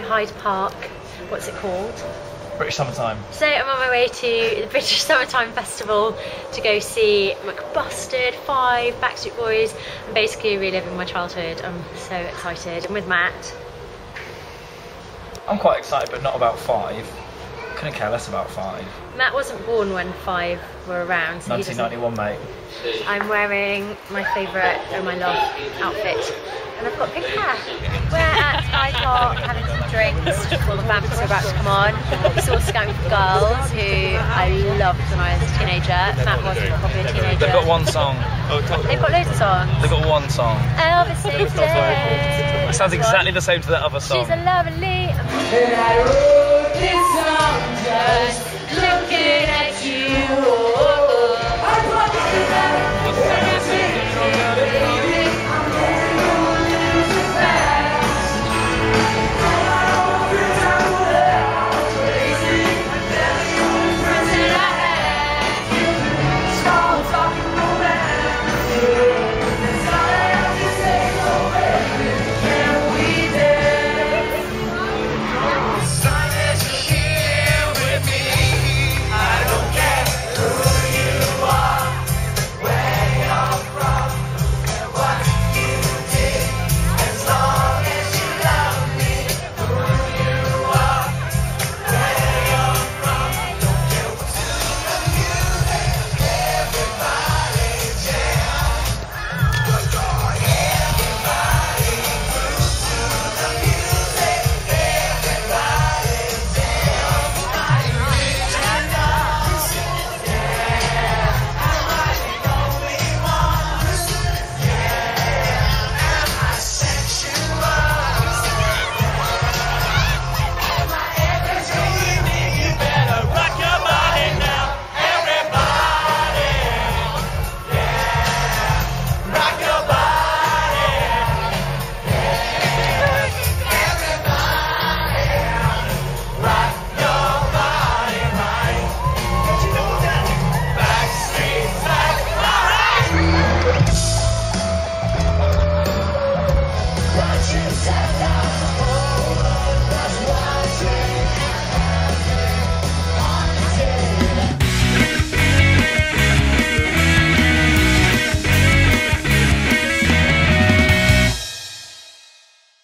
to Hyde Park. What's it called? British Summertime. So I'm on my way to the British Summertime Festival to go see McBusted, Five, Backstreet Boys, and basically reliving my childhood. I'm so excited. I'm with Matt. I'm quite excited, but not about Five. Couldn't care less about Five. Matt wasn't born when Five were around. So 1991, mate. I'm wearing my favourite, oh my love, outfit, and I've got pink hair. We're at Hyde Park having some drinks before the families are about to come on. We saw Scouting for Girls, who I loved when I was a teenager. Matt wasn't probably a teenager. They've got one song. They've got loads of songs. They've got one song. Elvis Saves the Day. It sounds exactly the same to that other song. She's a lovely. And I wrote this song just looking at